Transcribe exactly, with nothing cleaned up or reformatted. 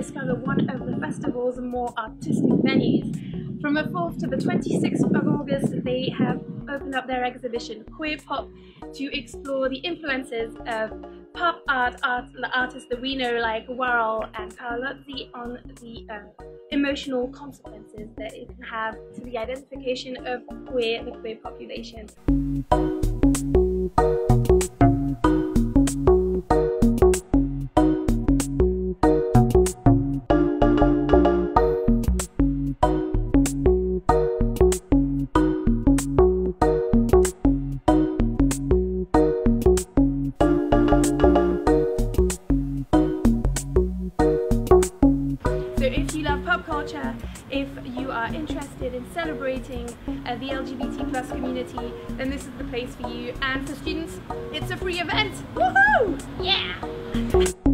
discover one of the festival's more artistic venues. From the fourth to the twenty-sixth of August, they have opened up their exhibition Queer Pop to explore the influences of pop art, art artists that we know like Warhol and Paolozzi on the uh, emotional consequences that it can have to the identification of queer, the queer population. If you love pop culture, if you are interested in celebrating uh, the L G B T plus community, then this is the place for you. And for students, it's a free event! Woohoo! Yeah!